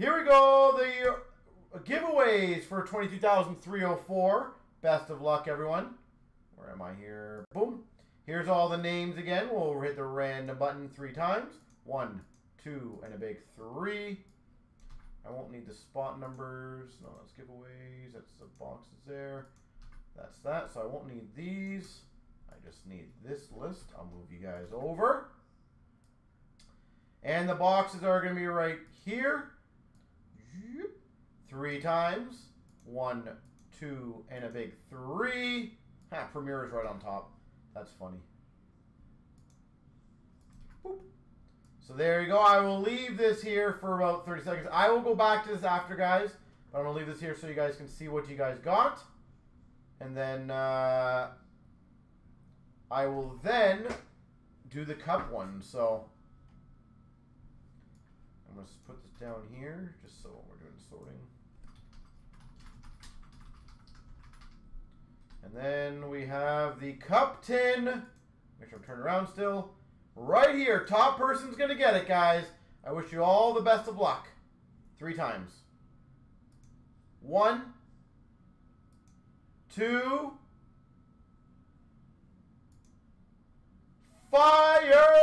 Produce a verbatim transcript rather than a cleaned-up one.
Here we go, the giveaways for twenty-two thousand three hundred four. Best of luck, everyone. Where am I here? Boom. Here's all the names again. We'll hit the random button three times. One, two, and a big three. I won't need the spot numbers. No, that's giveaways. That's the boxes there. That's that. So I won't need these. I just need this list. I'll move you guys over. And the boxes are going to be right here. Three times. One, two, and a big three. Ha, Premier is right on top. That's funny. Boop. So there you go. I will leave this here for about thirty seconds. I will go back to this after, guys. But I'm going to leave this here so you guys can see what you guys got. And then uh, I will then do the cup one. So I'm going to put this down here just so when we're doing sorting. And then we have the cup tin. Make sure I'm turned around still. Right here. Top person's going to get it, guys. I wish you all the best of luck. Three times. One. Two. Fire!